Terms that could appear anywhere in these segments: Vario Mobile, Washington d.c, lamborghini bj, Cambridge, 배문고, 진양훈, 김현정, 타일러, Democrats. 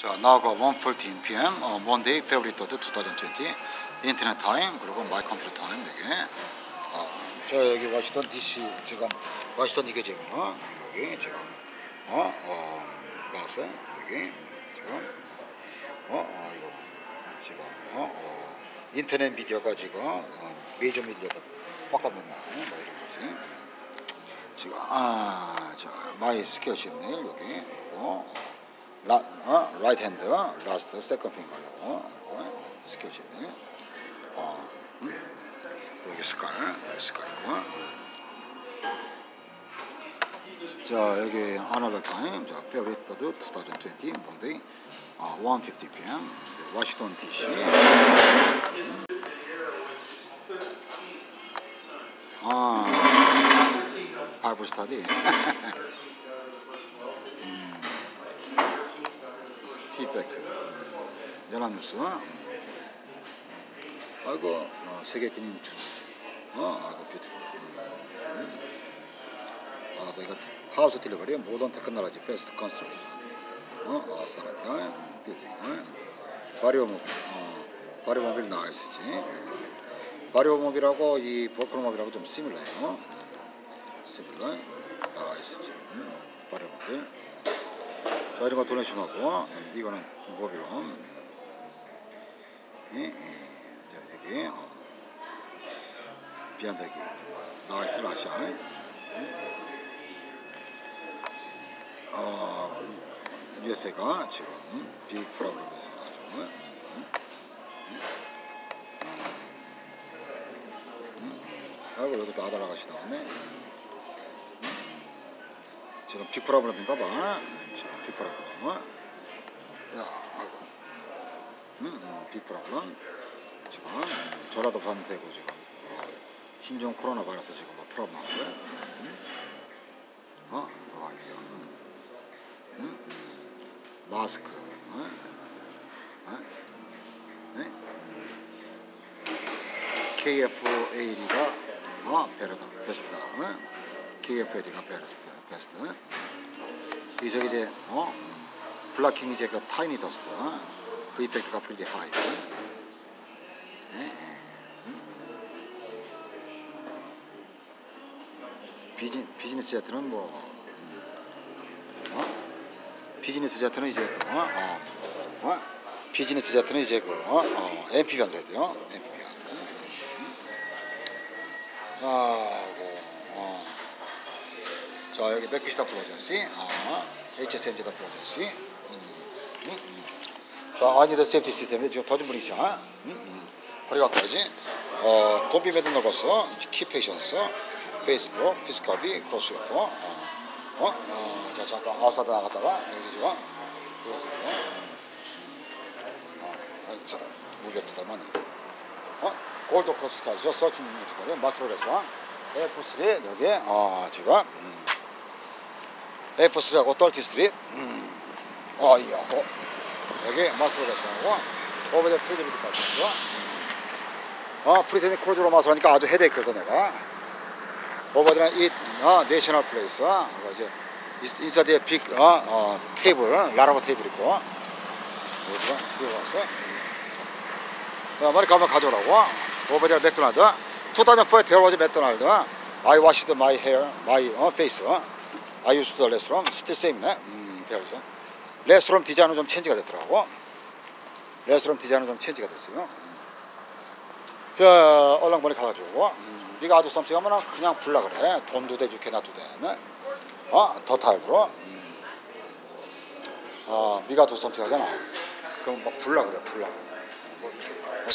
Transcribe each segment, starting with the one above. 자, now 1:14 PM Monday, February 3rd, 2020 인터넷 타임 그리고 마이 컴퓨터 타임 여기. 자, 여기 워싱턴 DC 지금 워싱턴 이게 지금 여기 지금 나왔어요 여기 지금 이거 지금 인터넷 미디어가 지금 메이저 미디어도 꽉다면나 뭐 이런 거지 지금 자 마이 스퀘어신 여기 라이트 핸드 라스트 세컨 핑거 이거 스퀘어신 여기 스컬 있고 자 여기 아날로그 타임 자 페브리터드 2020 몬데이 1:50 PM 워싱턴 DC 바이블 스터디 티팩트 연합뉴스 아이고 세계기념 주 아이고 뷰티풀 아서 이거 하우스 딜리버리 모던 테크놀로지 베스트 컨스트럭션 아싸라다 빌딩 바리오 모빌 바리오 모빌 나이스지 바리오 모빌하고 이 버클 모빌하고 좀 시밀러해요 시밀러 나이스지 바리오 모빌 자 이런거 도네심하고 이거는 모빌홈 여기 비안다기 나이스 라샤 USA가 지금 빅 프로그램에서 아주 아이고 여기도 아달라가시 나왔네 지금 빅 프로그램인가봐 지금 빅 프로그램 야 아이고 빅 프로그램 지금 전화도 반대고 지금 신종 코로나 바이러스 지금 뭐 프로그램 아이디어 마스크 KFAD가 베르다 베스트다 KFAD가 베스트 이 저기 이제 블락킹이 이제 그 타이니 더스트 그 이펙트가 프리디 하이 비즈니스 제트는 뭐 비즈니스 제트는 이제 비즈니스 제트는 이제 엠피비언을 해야 돼요. 엠피비언. 자 여기 백비시다 프로젝시 HSMG다 프로젝시. 자 아니 더 세이프티 시스템에 지금 터진 분이죠. 허리 가까이지. 도피 매듭 넣었어. 키페이션스. 페이스북, 피스카비, 크로스웨퍼. 자 잠깐 아웃사이드 나갔다가 여기 지금 그렇습니다. 이 사람 무리였다 닮았네. 골드 코스타에서 서치 유튜브에 마스터에서 F3 여기 지금 F3하고 33 이야 여기 마스터에서 오버데 프리드리드까지 프리테니 코로지로 마스터하니까 아주 헤데이크에서 내가 오버데는 이 내셔널 플레이스 이제 인사드에 빅 테이블 라라보 테이블 있고 여기가 이거 왔어 머리 가면 가져오라고 오버데는 맥도날드 2004에 데어워즈 맥도날드 I washed my hair, my face I used the restroom, still same네 레스트룸 디자인은 좀 체인지가 됐더라고 레스트룸 디자인은 좀 체인지가 됐어요 자 얼렁머리 가가지고 네가 아주 썸씽 하면 그냥 불라 그래 돈 두 대 줄게 나 두 대는 더 타입으로 네가 아주 썸씽 하잖아 그럼 막 불라 그래 불라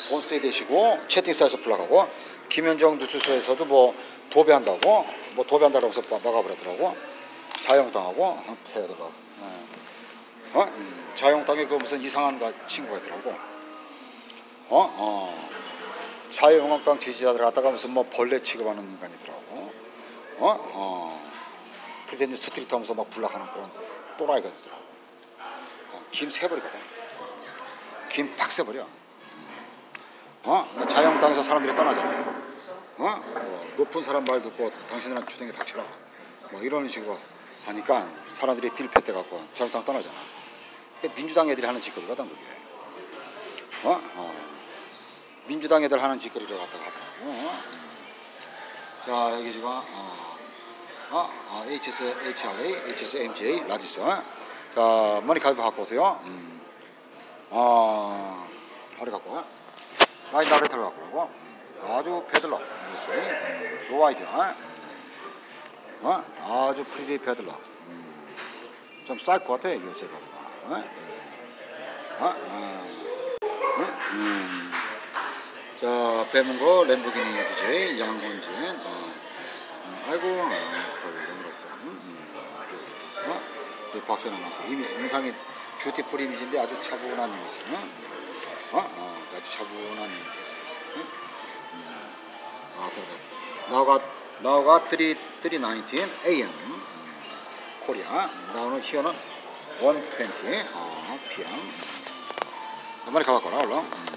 돈 세게 되시고 채팅사에서 불라가고 김현정 누추소에서도 뭐 도배한다고 뭐 도배한다고 해서 막아버렸더라고 자영당하고 패더라고 자영당에 그 무슨 이상한 친구가 있더라고 자유한국당 지지자들 갖다가 무슨 뭐 벌레 취급하는 인간이더라고 프리젠트 스트리트 하면서 막 불락하는 그런 또라이가 있더라고 김 세버리거든 김 팍 세버려 자유한국당에서 사람들이 떠나잖아요 높은 사람 말 듣고 당신들은 주댕이 닥쳐라 뭐 이런 식으로 하니까 사람들이 딜패 때 갖고 자유한국당 떠나잖아 민주당 애들이 하는 짓거리거든 그게. 민주당 애들 하는 짓거리를 갖다가 하더라고. 자 여기 지금 HSHRA, HSMJ 라디스. 자 머리 가위바 갖고 오세요. 허리 갖고 와. 라인 다이렉트를 갖고 오라고. 아주 배들러. 노 아이디어. 아주 프리리 배들러. 좀 쌀 것 같아 요새 가봐. 자 배문거 램보기니 BJ 양곤진. 아이고 그걸 넘겼어. 박사는 나서 이미지 인상이 뷰티풀 이미지인데 아주 차분한 이미지. 아주 차분한 이미지. 나우가 3:19 AM 코리아. 나오는 히어는 1:20 PM. 한마리 가봤거라 얼른.